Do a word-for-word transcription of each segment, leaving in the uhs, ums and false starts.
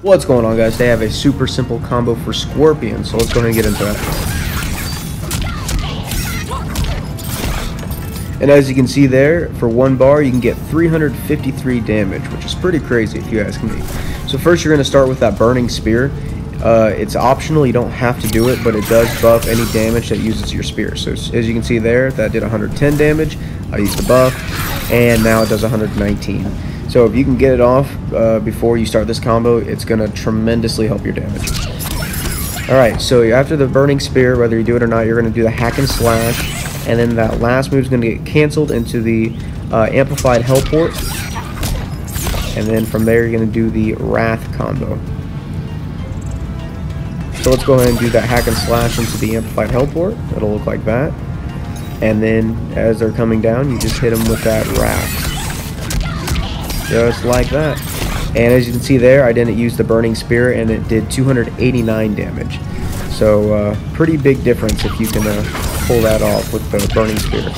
What's going on, guys? They have a super simple combo for Scorpion, so let's go ahead and get into that. And as you can see there, for one bar you can get three hundred fifty-three damage, which is pretty crazy if you ask me. So first you're going to start with that Burning Spear. Uh, it's optional, you don't have to do it, but it does buff any damage that uses your spear. So as you can see there, that did one hundred ten damage, I used the buff, and now it does one hundred nineteen. So if you can get it off uh, before you start this combo, it's going to tremendously help your damage. Alright, so after the Burning Spear, whether you do it or not, you're going to do the Hack and Slash, and then that last move is going to get cancelled into the uh, Amplified Hellport, and then from there you're going to do the Wrath combo. So let's go ahead and do that Hack and Slash into the Amplified Hellport. It'll look like that. And then as they're coming down, you just hit them with that Wrath. Just like that. And as you can see there, I didn't use the Burning Spear, and it did two hundred eighty-nine damage. So uh, pretty big difference if you can uh, pull that off with the Burning Spear.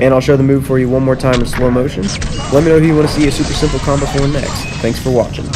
And I'll show the move for you one more time in slow motion. Let me know who you want to see a super simple combo for next. Thanks for watching.